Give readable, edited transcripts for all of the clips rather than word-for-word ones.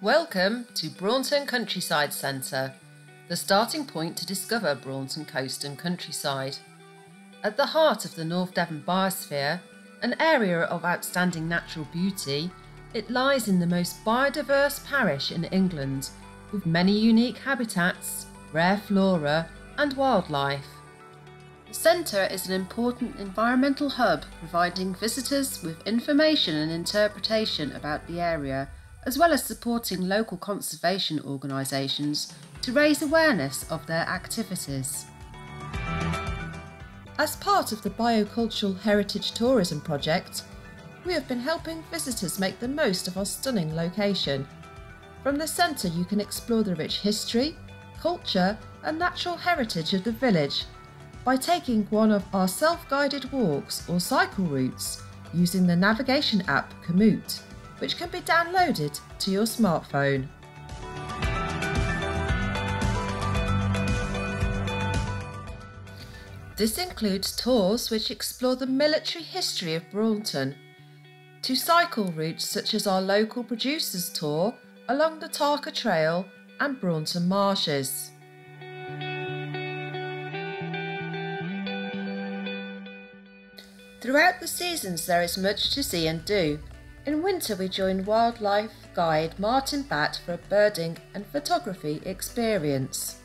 Welcome to Braunton Countryside Centre, the starting point to discover Braunton coast and countryside. At the heart of the North Devon Biosphere, an area of outstanding natural beauty, it lies in the most biodiverse parish in England, with many unique habitats, rare flora and wildlife. The centre is an important environmental hub, providing visitors with information and interpretation about the area, as well as supporting local conservation organisations to raise awareness of their activities. As part of the BioCultural Heritage Tourism project, we have been helping visitors make the most of our stunning location. From the centre you can explore the rich history, culture and natural heritage of the village, by taking one of our self-guided walks or cycle routes using the navigation app Komoot, which can be downloaded to your smartphone. This includes tours which explore the military history of Braunton, to cycle routes such as our local producers tour along the Tarka Trail and Braunton Marshes. Throughout the seasons there is much to see and do. In winter we join wildlife guide Martin Batt for a birding and photography experience.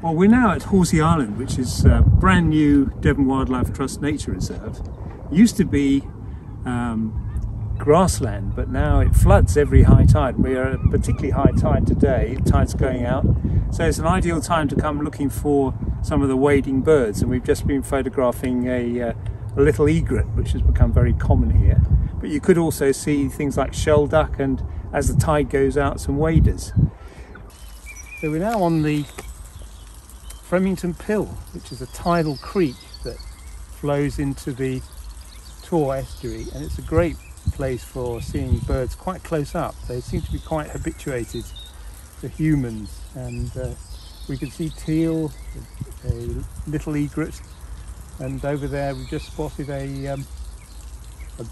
Well, we're now at Horsey Island, which is a brand new Devon Wildlife Trust nature reserve. It used to be grassland, but now it floods every high tide. We are at a particularly high tide today, tide's going out, so it's an ideal time to come looking for some of the wading birds, and we've just been photographing a little egret, which has become very common here. But you could also see things like shell duck and, as the tide goes out, some waders. So we're now on the Fremington Pill, which is a tidal creek that flows into the Tor Estuary, and it's a great place for seeing birds quite close up. They seem to be quite habituated to humans, and we can see teal, a little egret, and over there we've just spotted a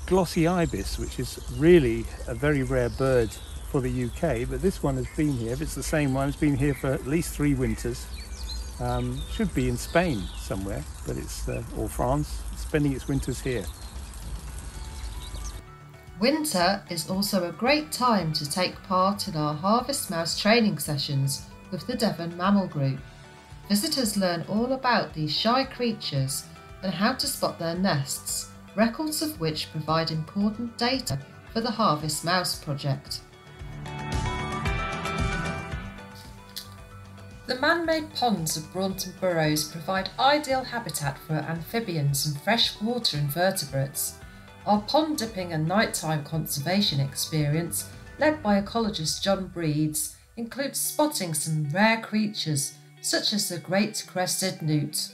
glossy ibis, which is really a very rare bird for the UK, but this one has been here. If it's the same one, it's been here for at least 3 winters. Should be in Spain somewhere, but it's or France, spending its winters here. Winter is also a great time to take part in our harvest mouse training sessions with the Devon Mammal Group. Visitors learn all about these shy creatures and how to spot their nests, records of which provide important data for the Harvest Mouse project. The man-made ponds of Braunton Burrows provide ideal habitat for amphibians and freshwater invertebrates. Our pond dipping and nighttime conservation experience, led by ecologist John Breeds, includes spotting some rare creatures such as the great crested newt.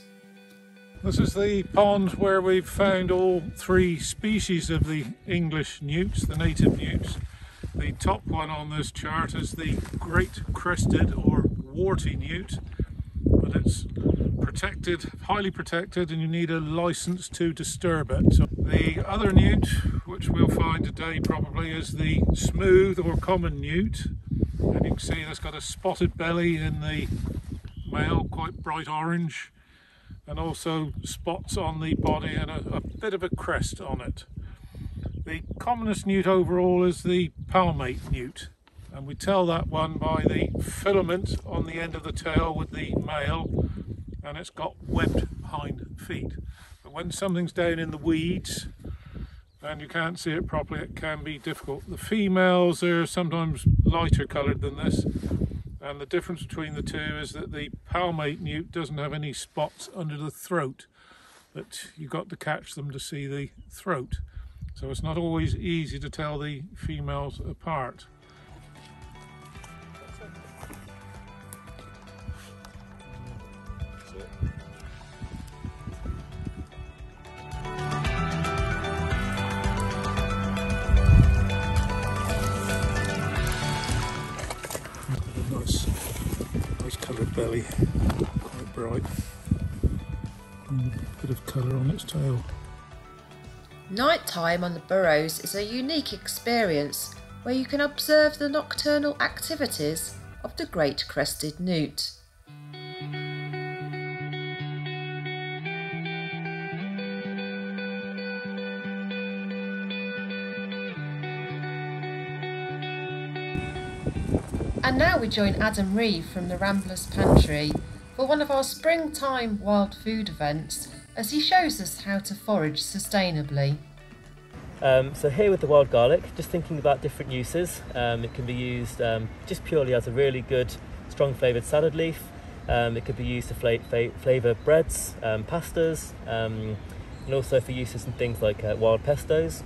This is the pond where we've found all 3 species of the English newts, the native newts. The top one on this chart is the great crested or warty newt, but it's protected, highly protected, and you need a license to disturb it. So the other newt, which we'll find today probably, is the smooth or common newt. And you can see that's got a spotted belly in the male, quite bright orange, and also spots on the body and a bit of a crest on it. The commonest newt overall is the palmate newt, and we tell that one by the filament on the end of the tail with the male, and it's got webbed hind feet. But when something's down in the weeds and you can't see it properly, it can be difficult. The females are sometimes lighter coloured than this, and the difference between the 2 is that the palmate newt doesn't have any spots under the throat, but you've got to catch them to see the throat. So it's not always easy to tell the females apart. Belly, quite bright, and a bit of colour on its tail. Nighttime on the Burrows is a unique experience where you can observe the nocturnal activities of the great crested newt. And now we join Adam Reeve from the Ramblers Pantry for one of our springtime wild food events as he shows us how to forage sustainably. So here with the wild garlic, just thinking about different uses. It can be used just purely as a really good strong flavoured salad leaf. It could be used to flavour breads, pastas, and also for uses in things like wild pestos.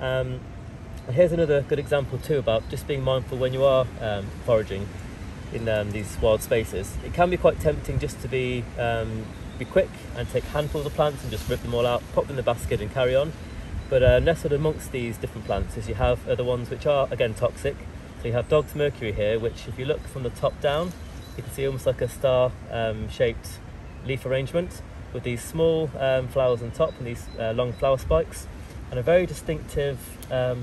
And here's another good example too about just being mindful when you are foraging in these wild spaces. It can be quite tempting just to be quick and take handfuls of plants and just rip them all out, pop them in the basket and carry on. But nestled amongst these different plants is you have other ones which are again toxic. So you have dog's mercury here, which if you look from the top down, you can see almost like a star shaped leaf arrangement with these small flowers on top and these long flower spikes. And a very distinctive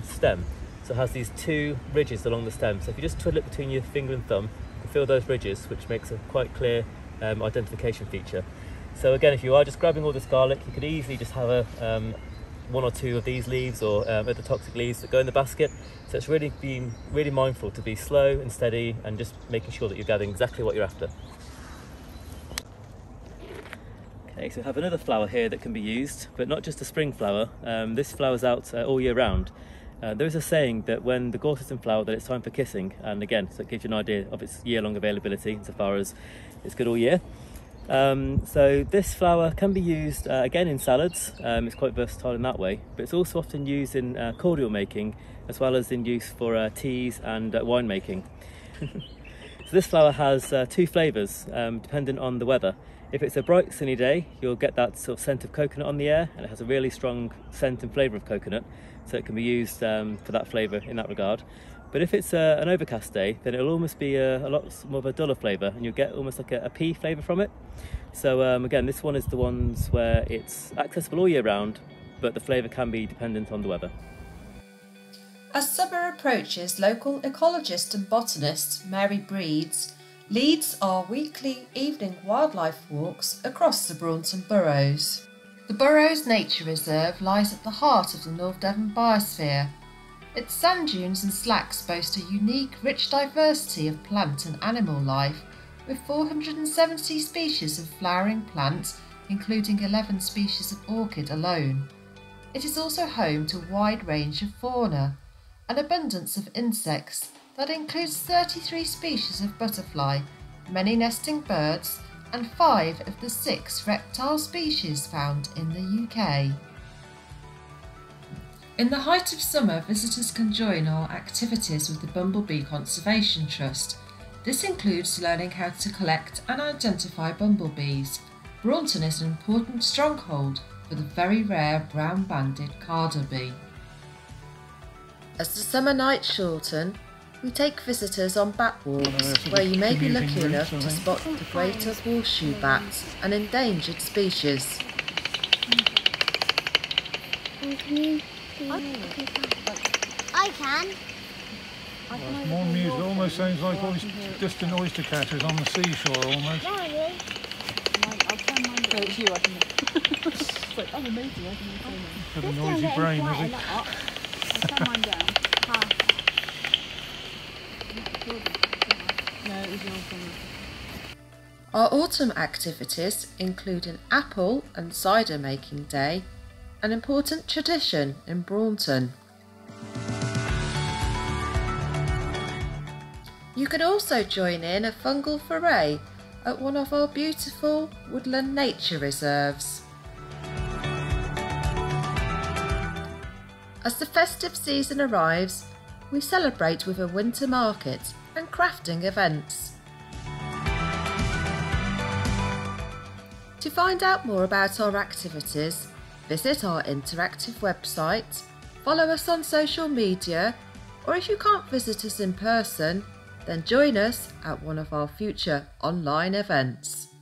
stem, so it has these two ridges along the stem. So if you just twiddle it between your finger and thumb, you can feel those ridges, which makes a quite clear identification feature. So again, if you are just grabbing all this garlic, you could easily just have a, one or two of these leaves or other toxic leaves that go in the basket. So it's really being really mindful to be slow and steady and just making sure that you're gathering exactly what you're after. Okay, so we have another flower here that can be used, but not just a spring flower. This flowers out all year round. There is a saying that when the gorse is in flower that it's time for kissing, and again, so it gives you an idea of its year-long availability insofar as it's good all year. So this flower can be used again in salads. It's quite versatile in that way, but it's also often used in cordial making as well as in use for teas and wine making. So this flower has two flavours dependent on the weather. If it's a bright sunny day, you'll get that sort of scent of coconut on the air, and it has a really strong scent and flavour of coconut, so it can be used for that flavour in that regard. But if it's an overcast day, then it'll almost be a lot more of a duller flavour, and you'll get almost like a pea flavour from it. So again, this one is the ones where it's accessible all year round, but the flavour can be dependent on the weather. As summer approaches, local ecologist and botanist Mary Breeds leads our weekly evening wildlife walks across the Braunton Burrows. The Burrows Nature Reserve lies at the heart of the North Devon Biosphere. Its sand dunes and slacks boast a unique, rich diversity of plant and animal life, with 470 species of flowering plants, including 11 species of orchid alone. It is also home to a wide range of fauna, an abundance of insects, that includes 33 species of butterfly, many nesting birds, and 5 of the 6 reptile species found in the UK. In the height of summer, visitors can join our activities with the Bumblebee Conservation Trust. This includes learning how to collect and identify bumblebees. Braunton is an important stronghold for the very rare brown-banded carder bee. As the summer nights shorten, we take visitors on bat walks, where you may be lucky enough to spot the greater horseshoe bat, an endangered species. I can. More music almost sounds like distant oyster catchers on the seashore, almost. So it's you, I can. It's like, I'm amazing, I can. Got a noisy brain, has he? I'll turn mine down. Our autumn activities include an apple and cider making day, an important tradition in Braunton. You can also join in a fungal foray at one of our beautiful woodland nature reserves. As the festive season arrives, we celebrate with a winter market and crafting events. To find out more about our activities, visit our interactive website, follow us on social media, or if you can't visit us in person, then join us at one of our future online events.